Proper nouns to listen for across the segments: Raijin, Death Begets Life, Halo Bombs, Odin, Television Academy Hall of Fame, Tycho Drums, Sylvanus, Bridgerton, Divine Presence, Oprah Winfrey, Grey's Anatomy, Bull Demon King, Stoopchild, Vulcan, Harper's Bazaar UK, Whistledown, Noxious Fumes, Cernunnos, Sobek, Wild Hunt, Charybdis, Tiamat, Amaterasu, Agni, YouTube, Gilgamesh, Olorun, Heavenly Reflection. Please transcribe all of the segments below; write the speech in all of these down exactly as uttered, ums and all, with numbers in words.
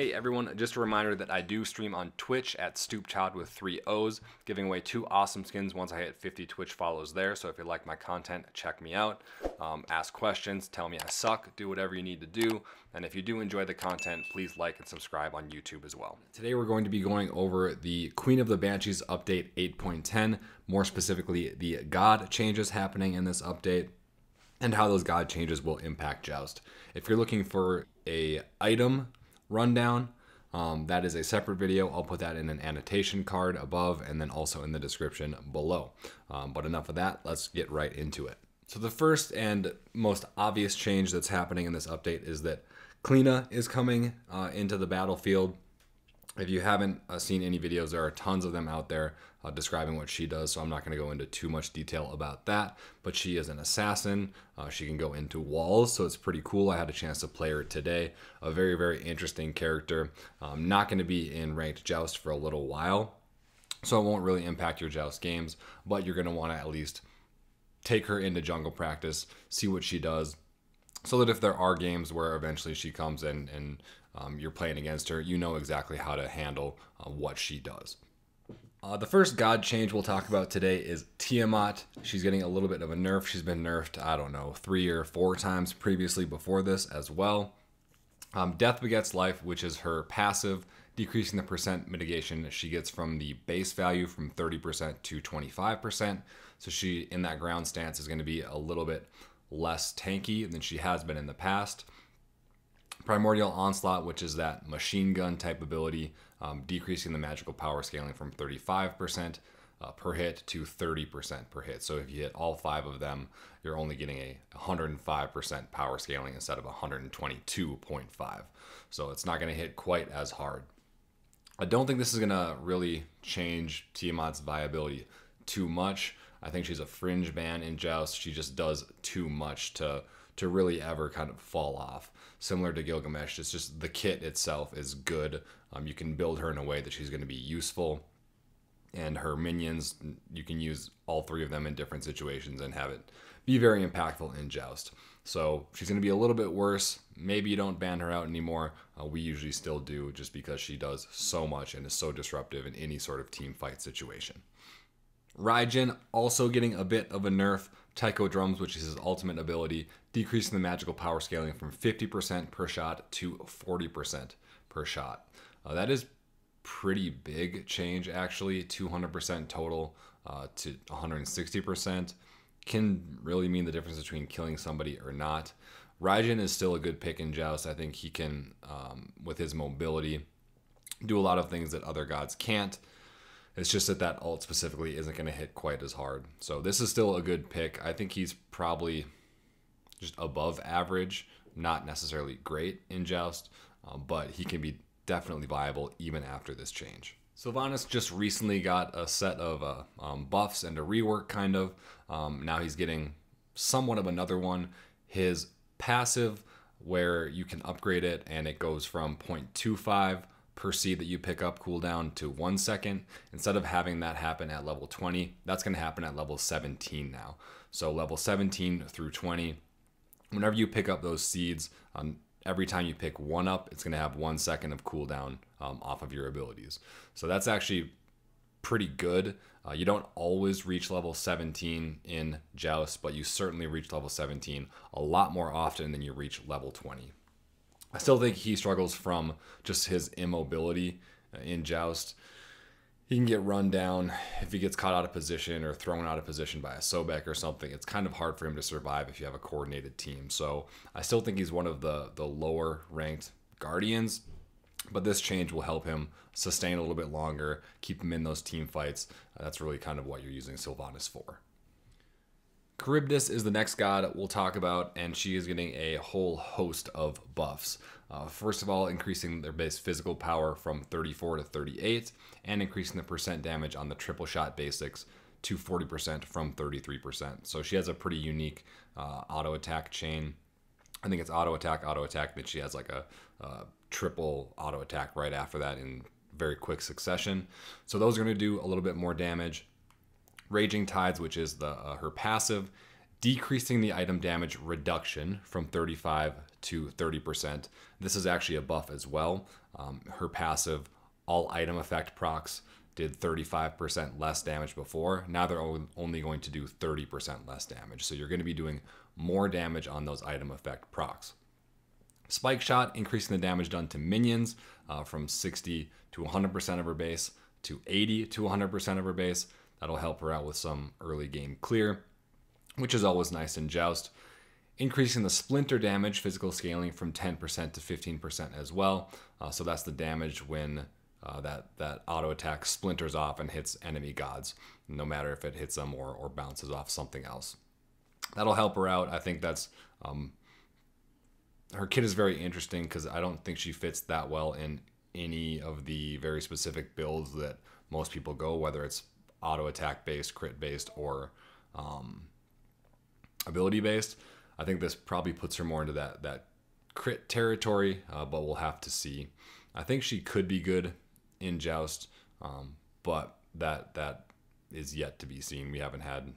Hey everyone, just a reminder that I do stream on Twitch at Stoopchild with three O's, giving away two awesome skins once I hit fifty Twitch follows there. So if you like my content, check me out, um, ask questions, tell me I suck, do whatever you need to do. And if you do enjoy the content, please like and subscribe on YouTube as well. Today we're going to be going over the Queen of the Banshees update eight point ten, more specifically the god changes happening in this update and how those god changes will impact Joust. If you're looking for a item rundown, um, that is a separate video. I'll put that in an annotation card above and then also in the description below. Um, but enough of that, let's get right into it. So the first and most obvious change that's happening in this update is that Cliodhna is coming uh, into the battlefield. If you haven't uh, seen any videos, there are tons of them out there uh, describing what she does, so I'm not going to go into too much detail about that, but she is an assassin. Uh, she can go into walls, so it's pretty cool. I had a chance to play her today. A very, very interesting character. Um, not going to be in ranked Joust for a little while, so it won't really impact your Joust games, but you're going to want to at least take her into jungle practice, see what she does, so that if there are games where eventually she comes in and um, you're playing against her, you know exactly how to handle uh, what she does. Uh, the first god change we'll talk about today is Tiamat. She's getting a little bit of a nerf. She's been nerfed, I don't know, three or four times previously before this as well. Um, Death Begets Life, which is her passive, decreasing the percent mitigation she gets from the base value from thirty percent to twenty-five percent. So she, in that ground stance, is going to be a little bit less tanky than she has been in the past. Primordial Onslaught, which is that machine gun type ability, um, decreasing the magical power scaling from thirty-five percent uh, per hit to thirty percent per hit. So if you hit all five of them, you're only getting a one hundred five percent power scaling instead of one hundred twenty-two point five. So it's not going to hit quite as hard. I don't think this is going to really change Tiamat's viability too much. I think she's a fringe ban in Joust. She just does too much to to really ever kind of fall off. Similar to Gilgamesh, it's just the kit itself is good. Um, you can build her in a way that she's going to be useful. And her minions, you can use all three of them in different situations and have it be very impactful in Joust. So she's going to be a little bit worse. Maybe you don't ban her out anymore. Uh, we usually still do just because she does so much and is so disruptive in any sort of team fight situation. Raijin also getting a bit of a nerf. Tycho Drums, which is his ultimate ability, decreasing the magical power scaling from fifty percent per shot to forty percent per shot. Uh, that is pretty big change, actually. two hundred percent total uh, to one hundred sixty percent can really mean the difference between killing somebody or not. Raijin is still a good pick in Joust. I think he can, um, with his mobility, do a lot of things that other gods can't. It's just that that ult specifically isn't going to hit quite as hard. So this is still a good pick. I think he's probably just above average, not necessarily great in Joust, uh, but he can be definitely viable even after this change. Sylvanus just recently got a set of uh, um, buffs and a rework, kind of. Um, now he's getting somewhat of another one. His passive, where you can upgrade it, and it goes from zero point two five per seed that you pick up cooldown to one second. Instead of having that happen at level twenty, that's going to happen at level seventeen now. So level seventeen through twenty, whenever you pick up those seeds, um, every time you pick one up, it's going to have one second of cooldown um, off of your abilities. So that's actually pretty good. Uh, you don't always reach level seventeen in Joust, but you certainly reach level seventeen a lot more often than you reach level twenty. I still think he struggles from just his immobility in Joust. He can get run down if he gets caught out of position or thrown out of position by a Sobek or something. It's kind of hard for him to survive if you have a coordinated team. So I still think he's one of the, the lower ranked Guardians, but this change will help him sustain a little bit longer, keep him in those team fights. Uh, that's really kind of what you're using Sylvanus for. Charybdis is the next god we'll talk about, and she is getting a whole host of buffs. Uh, first of all, increasing their base physical power from thirty-four to thirty-eight, and increasing the percent damage on the triple shot basics to forty percent from thirty-three percent. So she has a pretty unique uh, auto attack chain. I think it's auto attack, auto attack, then she has like a, a triple auto attack right after that in very quick succession. So those are going to do a little bit more damage. Raging Tides, which is the uh, her passive, decreasing the item damage reduction from thirty-five to thirty percent. This is actually a buff as well. Um, her passive all item effect procs did thirty-five percent less damage before. Now they're only going to do thirty percent less damage. So you're going to be doing more damage on those item effect procs. Spike Shot, increasing the damage done to minions uh, from sixty to one hundred percent of her base to eighty to one hundred percent of her base. That'll help her out with some early game clear, which is always nice in Joust. Increasing the splinter damage, physical scaling, from ten percent to fifteen percent as well. Uh, so that's the damage when uh, that, that auto attack splinters off and hits enemy gods, no matter if it hits them or, or bounces off something else. That'll help her out. I think that's... Um, her kit is very interesting because I don't think she fits that well in any of the very specific builds that most people go, whether it's auto attack based, crit based, or um, ability based. I think this probably puts her more into that that crit territory, uh, but we'll have to see. I think she could be good in Joust, um, but that that is yet to be seen. We haven't had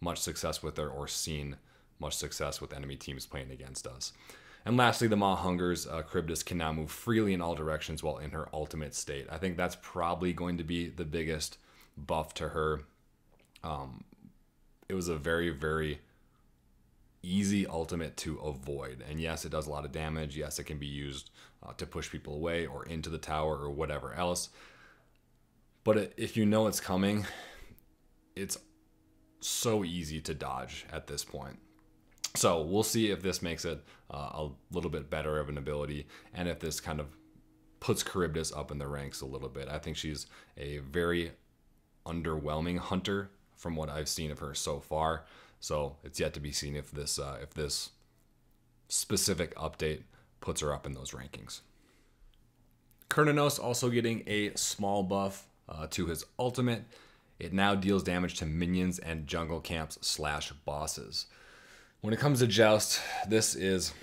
much success with her or seen much success with enemy teams playing against us. And lastly, the Maw Hungers, uh, Charybdis can now move freely in all directions while in her ultimate state. I think that's probably going to be the biggest buff to her. Um, it was a very, very easy ultimate to avoid. And yes, it does a lot of damage. Yes, it can be used uh, to push people away or into the tower or whatever else. But if you know it's coming, it's so easy to dodge at this point. So we'll see if this makes it uh, a little bit better of an ability, and if this kind of puts Charybdis up in the ranks a little bit. I think she's a very underwhelming hunter from what I've seen of her so far. So it's yet to be seen if this uh, if this specific update puts her up in those rankings. Cernunnos also getting a small buff uh, to his ultimate. It now deals damage to minions and jungle camps slash bosses. When it comes to Joust, this is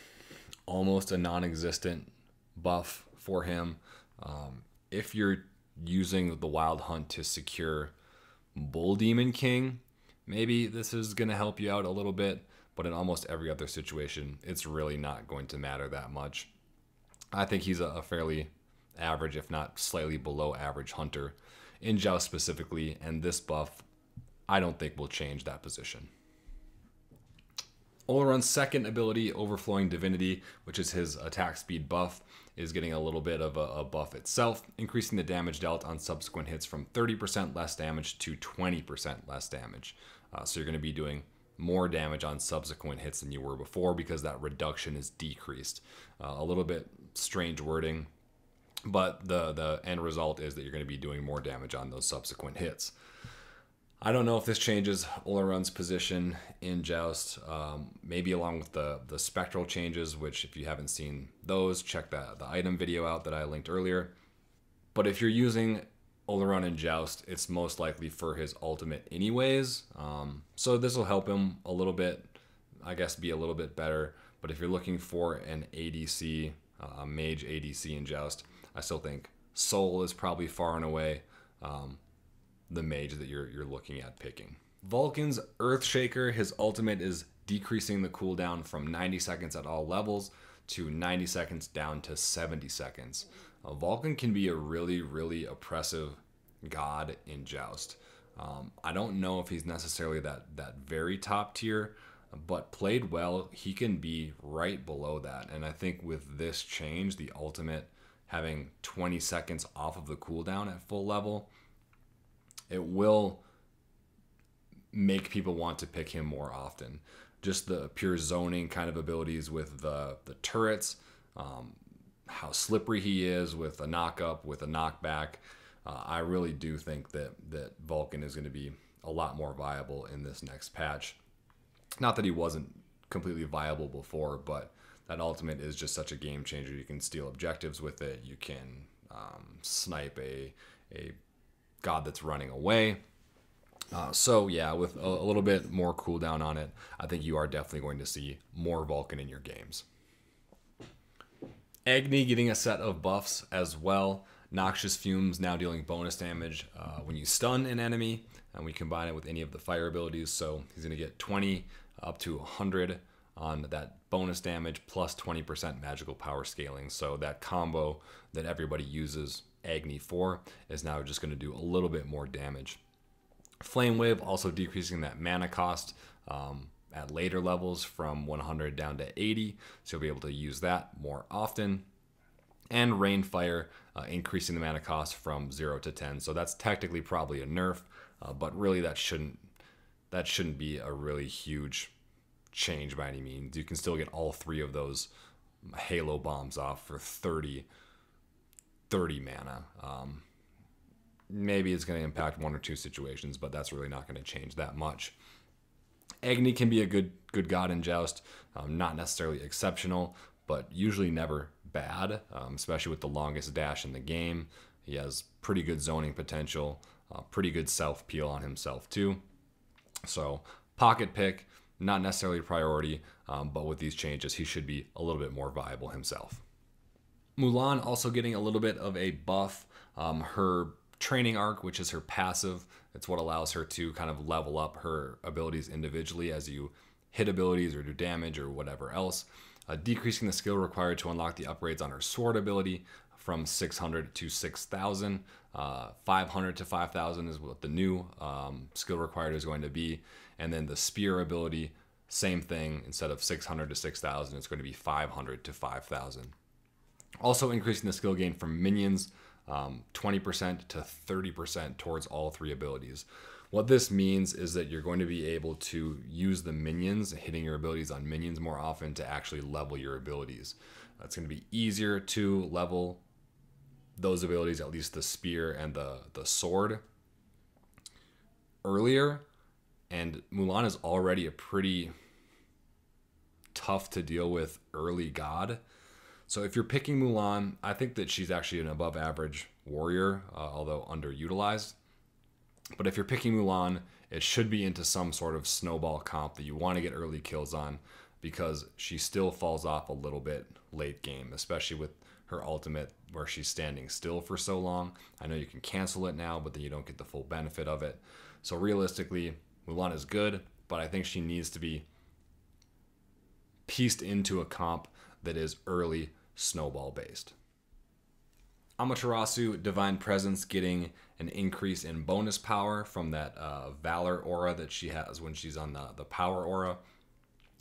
almost a non-existent buff for him. Um, if you're using the Wild Hunt to secure Bull Demon King, maybe this is going to help you out a little bit, but in almost every other situation, it's really not going to matter that much. I think he's a fairly average, if not slightly below average hunter in Joust specifically, and this buff, I don't think will change that position. Olorun's second ability, Overflowing Divinity, which is his attack speed buff, is getting a little bit of a, a buff itself, increasing the damage dealt on subsequent hits from thirty percent less damage to twenty percent less damage. Uh, so you're going to be doing more damage on subsequent hits than you were before because that reduction is decreased. Uh, a little bit strange wording, but the, the end result is that you're going to be doing more damage on those subsequent hits. I don't know if this changes Olorun's position in Joust, um, maybe along with the, the spectral changes, which if you haven't seen those, check that, the item video out that I linked earlier. But if you're using Olorun in Joust, it's most likely for his ultimate anyways. Um, so this will help him a little bit, I guess be a little bit better. But if you're looking for an A D C, uh, a mage A D C in Joust, I still think Sol is probably far and away Um, the mage that you're, you're looking at picking. Vulcan's Earthshaker, his ultimate is decreasing the cooldown from ninety seconds at all levels to ninety seconds down to seventy seconds. Uh, Vulcan can be a really, really oppressive god in Joust. Um, I don't know if he's necessarily that, that very top tier, but played well, he can be right below that. And I think with this change, the ultimate having twenty seconds off of the cooldown at full level, it will make people want to pick him more often. Just the pure zoning kind of abilities with the, the turrets, um, how slippery he is with a knock-up, with a knockback. Uh, I really do think that, that Vulcan is going to be a lot more viable in this next patch. Not that he wasn't completely viable before, but that ultimate is just such a game changer. You can steal objectives with it. You can um, snipe a... a god that's running away. Uh, so yeah, with a, a little bit more cooldown on it, I think you are definitely going to see more Vulcan in your games. Agni getting a set of buffs as well. Noxious Fumes now dealing bonus damage uh, when you stun an enemy, and we combine it with any of the fire abilities. So he's going to get twenty up to one hundred on that bonus damage plus twenty percent magical power scaling. So that combo that everybody uses Agni for is now just going to do a little bit more damage. Flame Wave also decreasing that mana cost um, at later levels from one hundred down to eighty, so you'll be able to use that more often. And Rainfire uh, increasing the mana cost from zero to ten, so that's technically probably a nerf, uh, but really that shouldn't that shouldn't be a really huge change by any means. You can still get all three of those Halo bombs off for thirty mana. Um, maybe it's going to impact one or two situations, but that's really not going to change that much. Agni can be a good good god in Joust, um, not necessarily exceptional, but usually never bad, um, especially with the longest dash in the game. He has pretty good zoning potential, uh, pretty good self-peel on himself too. So pocket pick, not necessarily a priority, um, but with these changes, he should be a little bit more viable himself. Mulan also getting a little bit of a buff. Um, her training arc, which is her passive, it's what allows her to kind of level up her abilities individually as you hit abilities or do damage or whatever else. Uh, decreasing the skill required to unlock the upgrades on her sword ability from six hundred to six thousand. Uh, five hundred to five thousand is what the new um, skill required is going to be. And then the spear ability, same thing. Instead of six hundred to six thousand, it's going to be five hundred to five thousand. Also increasing the skill gain from minions um, twenty percent to thirty percent towards all three abilities. What this means is that you're going to be able to use the minions, hitting your abilities on minions more often to actually level your abilities. It's going to be easier to level those abilities, at least the spear and the, the sword, earlier. And Mulan is already a pretty tough to deal with early god. So if you're picking Mulan, I think that she's actually an above average warrior, uh, although underutilized. But if you're picking Mulan, it should be into some sort of snowball comp that you want to get early kills on, because she still falls off a little bit late game, especially with her ultimate where she's standing still for so long. I know you can cancel it now, but then you don't get the full benefit of it. So realistically, Mulan is good, but I think she needs to be pieced into a comp that is early snowball based. Amaterasu Divine Presence getting an increase in bonus power from that uh, Valor aura that she has when she's on the, the Power aura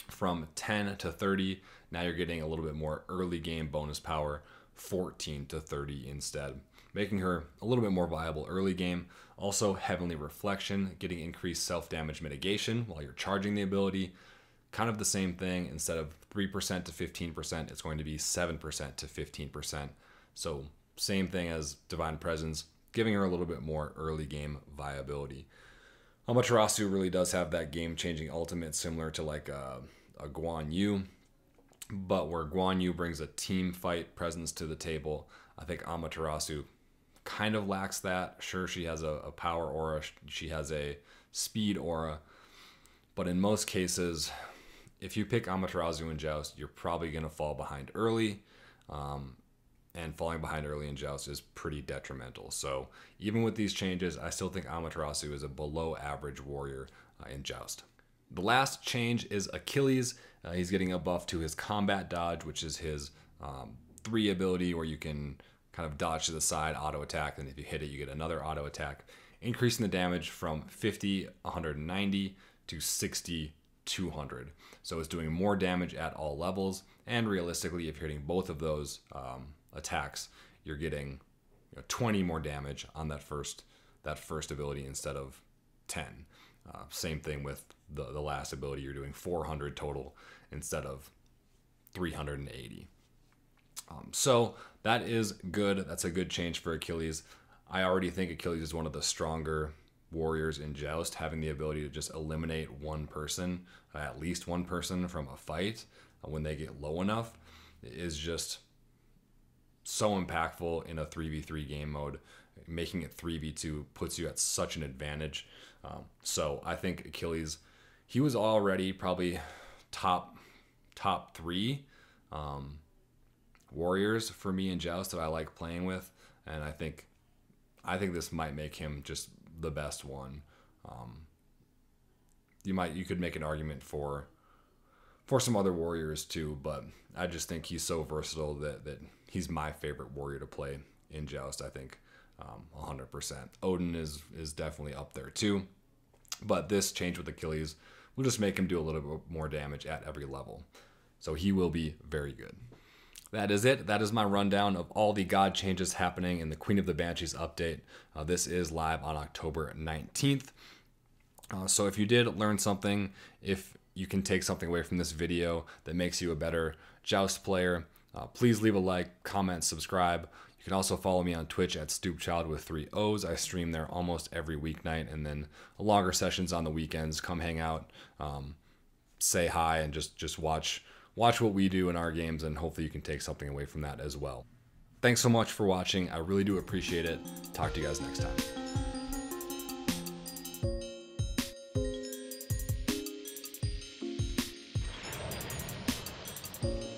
from ten to thirty. Now you're getting a little bit more early game bonus power, fourteen to thirty instead, making her a little bit more viable early game. Also Heavenly Reflection getting increased self-damage mitigation while you're charging the ability. Kind of the same thing. Instead of three percent to fifteen percent, it's going to be seven percent to fifteen percent. So same thing as Divine Presence, giving her a little bit more early game viability. Amaterasu really does have that game-changing ultimate similar to like a, a Guan Yu, but where Guan Yu brings a team fight presence to the table, I think Amaterasu kind of lacks that. Sure, she has a, a power aura, she has a speed aura, but in most cases, if you pick Amaterasu in Joust, you're probably going to fall behind early, um, and falling behind early in Joust is pretty detrimental. So even with these changes, I still think Amaterasu is a below average warrior uh, in Joust. The last change is Achilles. Uh, he's getting a buff to his combat dodge, which is his um, three ability where you can kind of dodge to the side, auto attack, and if you hit it, you get another auto attack, increasing the damage from fifty, one hundred ninety to sixty, two hundred. So it's doing more damage at all levels, and realistically, if you're hitting both of those um, attacks, you're getting, you know, twenty more damage on that first that first ability instead of ten. Uh, same thing with the, the last ability, you're doing four hundred total instead of three hundred eighty. Um, so that is good. That's a good change for Achilles. I already think Achilles is one of the stronger warriors in Joust, having the ability to just eliminate one person, at least one person from a fight when they get low enough, is just so impactful in a three v three game mode. Making it three v two puts you at such an advantage. Um, so I think Achilles, he was already probably top top three um, warriors for me in Joust that I like playing with, and I think I think this might make him just the best one. Um, you might you could make an argument for for some other warriors too, but I just think he's so versatile that that he's my favorite warrior to play in Joust. I think um, one hundred percent. Odin is is definitely up there too, but this change with Achilles will just make him do a little bit more damage at every level. So he will be very good. That is it. That is my rundown of all the god changes happening in the Queen of the Banshees update. Uh, this is live on October nineteenth. Uh, so if you did learn something, if you can take something away from this video that makes you a better Joust player, uh, please leave a like, comment, subscribe. You can also follow me on Twitch at Stoopchild with three O's. I stream there almost every weeknight, and then longer sessions on the weekends. Come hang out, um, say hi, and just, just watch Watch what we do in our games, and hopefully you can take something away from that as well. Thanks so much for watching. I really do appreciate it. Talk to you guys next time.